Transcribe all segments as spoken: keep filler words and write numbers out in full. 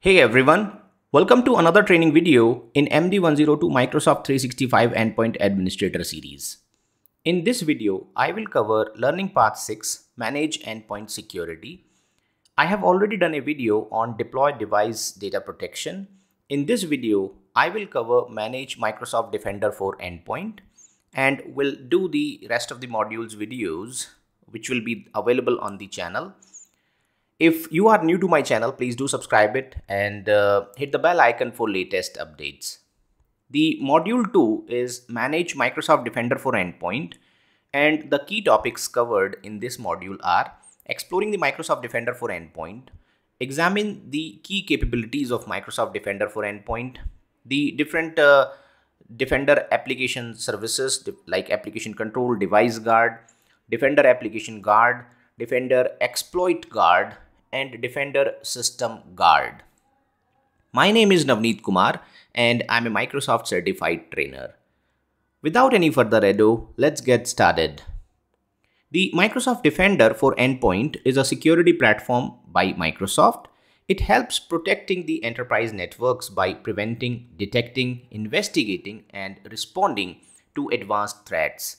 Hey everyone, welcome to another training video in M D one oh two Microsoft three sixty-five Endpoint Administrator series. In this video, I will cover Learning Path six, Manage Endpoint Security. I have already done a video on Deploy Device Data Protection. In this video, I will cover Manage Microsoft Defender for Endpoint and will do the rest of the modules videos which will be available on the channel. If you are new to my channel, please do subscribe it and uh, hit the bell icon for latest updates. The module two is Manage Microsoft Defender for Endpoint, and the key topics covered in this module are exploring the Microsoft Defender for Endpoint, examine the key capabilities of Microsoft Defender for Endpoint, the different uh, Defender application services like Application Control, Device Guard, Defender Application Guard, Defender Exploit Guard, and Defender System Guard. My name is Navneet Kumar and I'm a Microsoft certified trainer. Without any further ado, let's get started. The Microsoft Defender for Endpoint is a security platform by Microsoft. It helps protecting the enterprise networks by preventing, detecting, investigating, and responding to advanced threats.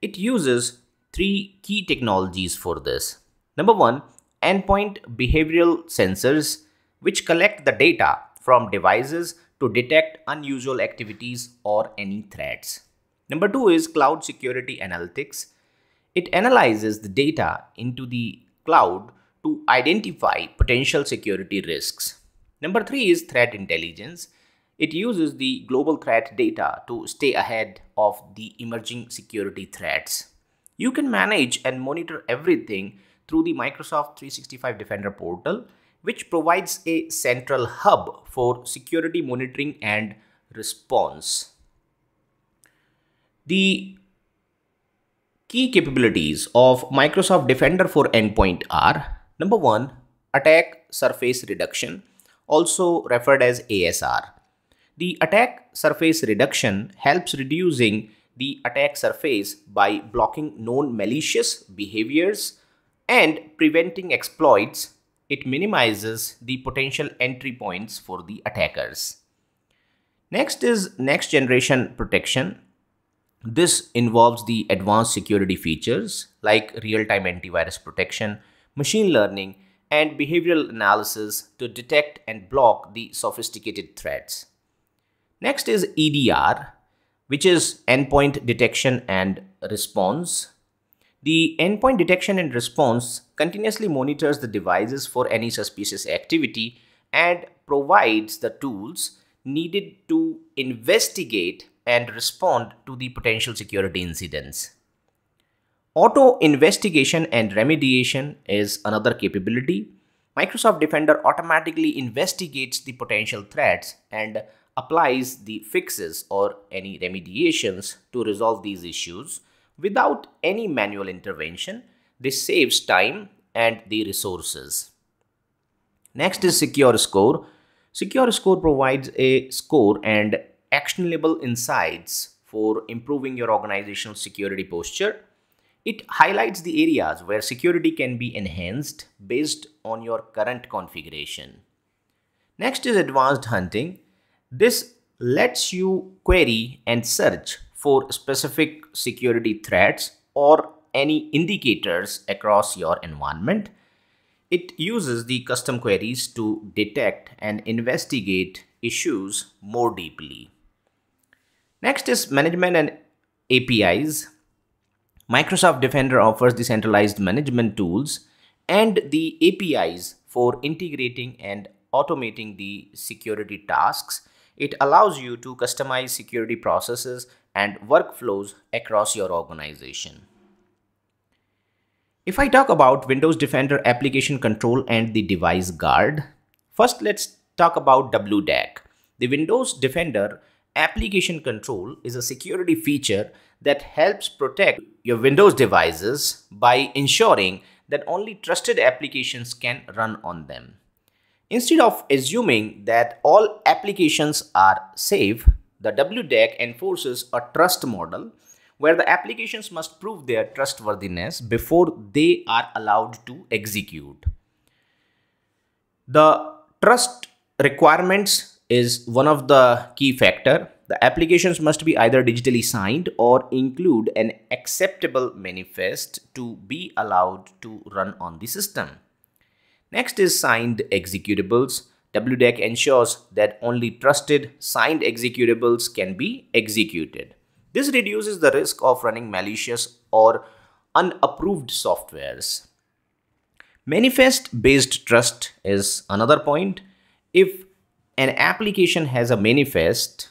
It uses three key technologies for this. Number one, endpoint behavioral sensors, which collect the data from devices to detect unusual activities or any threats. Number two is cloud security analytics. It analyzes the data into the cloud to identify potential security risks. Number three is threat intelligence. It uses the global threat data to stay ahead of the emerging security threats. You can manage and monitor everything through the Microsoft three sixty-five Defender portal, which provides a central hub for security monitoring and response. The key capabilities of Microsoft Defender for Endpoint are: number one, attack surface reduction, also referred as A S R. The attack surface reduction helps reducing the attack surface by blocking known malicious behaviors and preventing exploits. It minimizes the potential entry points for the attackers. Next is next generation protection. This involves the advanced security features like real-time antivirus protection, machine learning, and behavioral analysis to detect and block the sophisticated threats. Next is E D R, which is endpoint detection and response. The endpoint detection and response continuously monitors the devices for any suspicious activity and provides the tools needed to investigate and respond to the potential security incidents. Auto investigation and remediation is another capability. Microsoft Defender automatically investigates the potential threats and applies the fixes or any remediations to resolve these issues without any manual intervention. This saves time and the resources. Next is Secure Score. Secure Score provides a score and actionable insights for improving your organizational security posture. It highlights the areas where security can be enhanced based on your current configuration. Next is Advanced Hunting. This lets you query and search for specific security threats or any indicators across your environment. It uses the custom queries to detect and investigate issues more deeply. Next is management and A P Is. Microsoft Defender offers the centralized management tools and the A P Is for integrating and automating the security tasks. It allows you to customize security processes and workflows across your organization. If I talk about Windows Defender Application Control and the Device Guard, first let's talk about W D A C. The Windows Defender Application Control is a security feature that helps protect your Windows devices by ensuring that only trusted applications can run on them. Instead of assuming that all applications are safe, the W D A C enforces a trust model where the applications must prove their trustworthiness before they are allowed to execute. The trust requirements is one of the key factor. The applications must be either digitally signed or include an acceptable manifest to be allowed to run on the system. Next is signed executables. W D A C ensures that only trusted signed executables can be executed. This reduces the risk of running malicious or unapproved softwares. Manifest-based trust is another point. If an application has a manifest,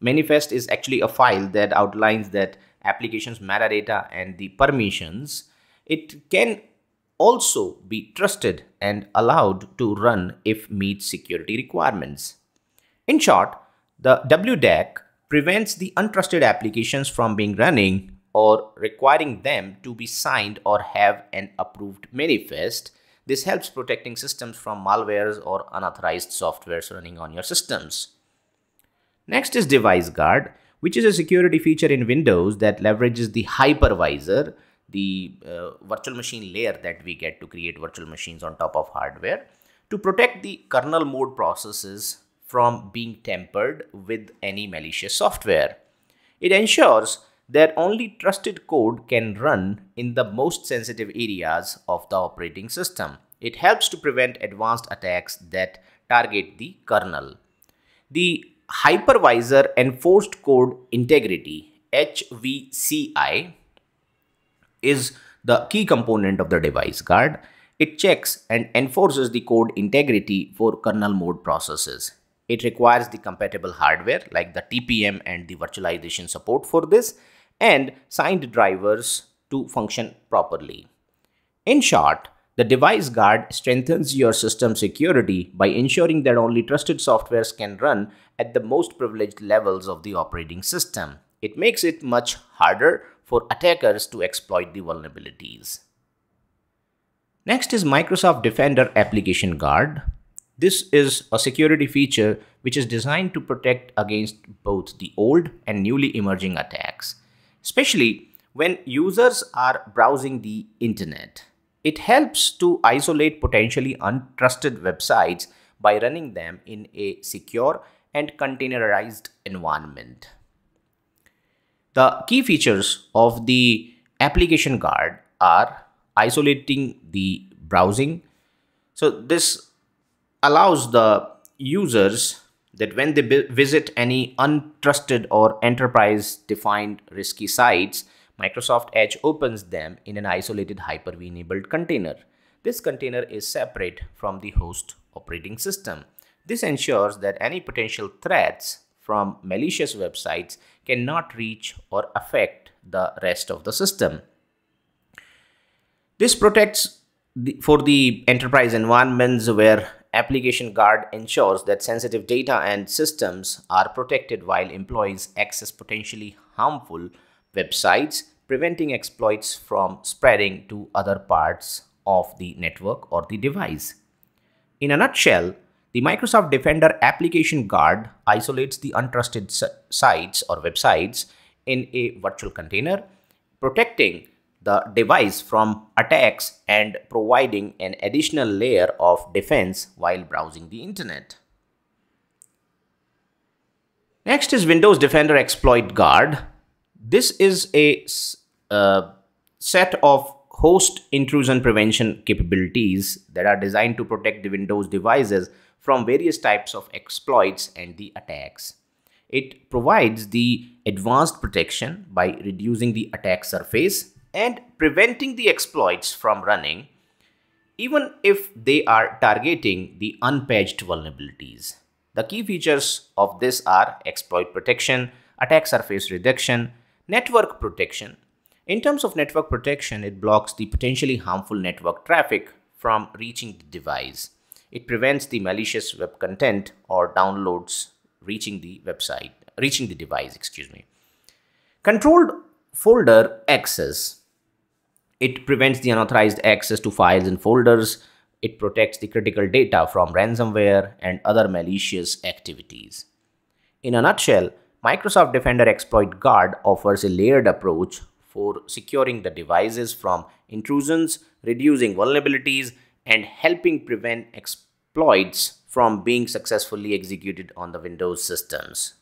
manifest is actually a file that outlines that application's metadata and the permissions, it can also be trusted and allowed to run if meets security requirements. In short, the W D A C prevents the untrusted applications from being running or requiring them to be signed or have an approved manifest. This helps protecting systems from malwares or unauthorized softwares running on your systems. Next is Device Guard, which is a security feature in Windows that leverages the hypervisor, the uh, virtual machine layer that we get to create virtual machines on top of hardware, to protect the kernel mode processes from being tampered with any malicious software. It ensures that only trusted code can run in the most sensitive areas of the operating system. It helps to prevent advanced attacks that target the kernel. The hypervisor enforced code integrity, H V C I, is the key component of the Device Guard. It checks and enforces the code integrity for kernel mode processes. It requires the compatible hardware like the T P M and the virtualization support for this, and signed drivers to function properly. In short, the Device Guard strengthens your system security by ensuring that only trusted softwares can run at the most privileged levels of the operating system. It makes it much harder for attackers to exploit the vulnerabilities. Next is Microsoft Defender Application Guard. This is a security feature which is designed to protect against both the old and newly emerging attacks, especially when users are browsing the internet. It helps to isolate potentially untrusted websites by running them in a secure and containerized environment. The key features of the Application Guard are isolating the browsing. So this allows the users that when they visit any untrusted or enterprise-defined risky sites, Microsoft Edge opens them in an isolated Hyper-V enabled container. This container is separate from the host operating system. This ensures that any potential threats from malicious websites cannot reach or affect the rest of the system. This protects the, for the enterprise environments where Application Guard ensures that sensitive data and systems are protected while employees access potentially harmful websites, preventing exploits from spreading to other parts of the network or the device. In a nutshell, the Microsoft Defender Application Guard isolates the untrusted sites or websites in a virtual container, protecting the device from attacks and providing an additional layer of defense while browsing the internet. Next is Windows Defender Exploit Guard. This is a uh, set of host intrusion prevention capabilities that are designed to protect the Windows devices from various types of exploits and the attacks. It provides the advanced protection by reducing the attack surface and preventing the exploits from running, even if they are targeting the unpatched vulnerabilities. The key features of this are exploit protection, attack surface reduction, network protection. In terms of network protection, it blocks the potentially harmful network traffic from reaching the device. It prevents the malicious web content or downloads reaching the website, reaching the device, excuse me. Controlled folder access. It prevents the unauthorized access to files and folders. It protects the critical data from ransomware and other malicious activities. In a nutshell, Microsoft Defender Exploit Guard offers a layered approach for securing the devices from intrusions, reducing vulnerabilities, and helping prevent exploits from being successfully executed on the Windows systems.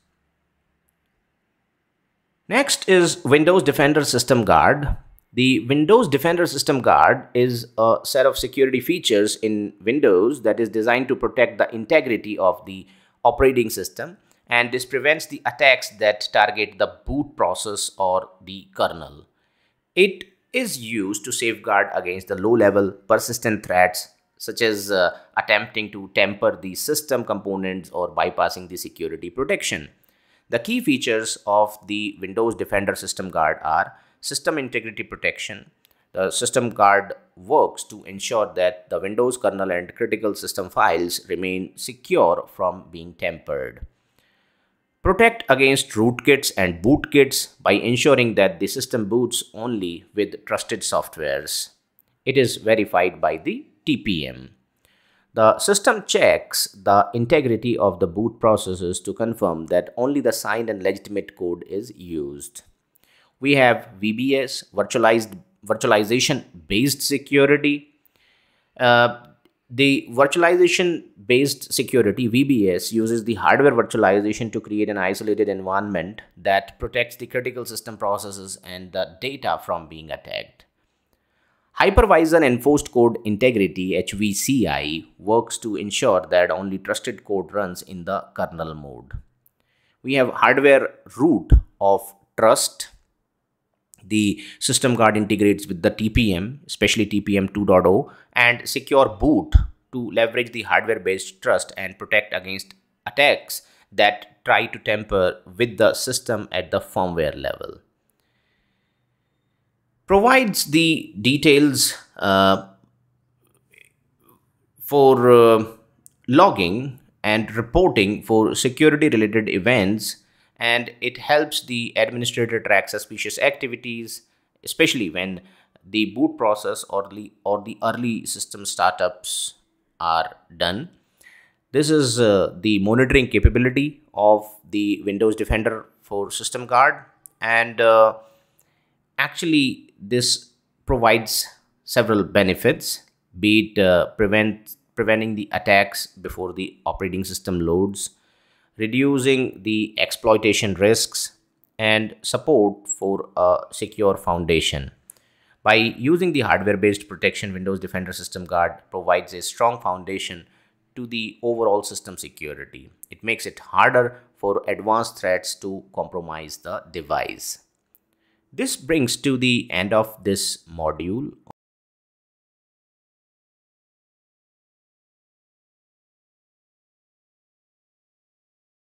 Next is Windows Defender System Guard. The Windows Defender System Guard is a set of security features in Windows that is designed to protect the integrity of the operating system, and this prevents the attacks that target the boot process or the kernel. It is used to safeguard against the low-level persistent threats such as uh, attempting to tamper the system components or bypassing the security protection. The key features of the Windows Defender System Guard are system integrity protection. The System Guard works to ensure that the Windows kernel and critical system files remain secure from being tampered. Protect against rootkits and bootkits by ensuring that the system boots only with trusted softwares. It is verified by the T P M. The system checks the integrity of the boot processes to confirm that only the signed and legitimate code is used. We have V B S, virtualized virtualization-based security. Uh, The virtualization-based security, V B S, uses the hardware virtualization to create an isolated environment that protects the critical system processes and the data from being attacked. Hypervisor Enforced Code Integrity, H V C I, works to ensure that only trusted code runs in the kernel mode. We have hardware root of trust. The System Guard integrates with the T P M, especially T P M two point oh, and secure boot to leverage the hardware-based trust and protect against attacks that try to tamper with the system at the firmware level. Provides the details uh, for uh, logging and reporting for security-related events, and it helps the administrator track suspicious activities, especially when the boot process or the, or the early system startups are done. This is uh, the monitoring capability of the Windows Defender for System Guard, and uh, actually this provides several benefits, be it uh, prevent, preventing the attacks before the operating system loads, reducing the exploitation risks, and support for a secure foundation. By using the hardware-based protection, Windows Defender System Guard provides a strong foundation to the overall system security. It makes it harder for advanced threats to compromise the device. This brings to the end of this module.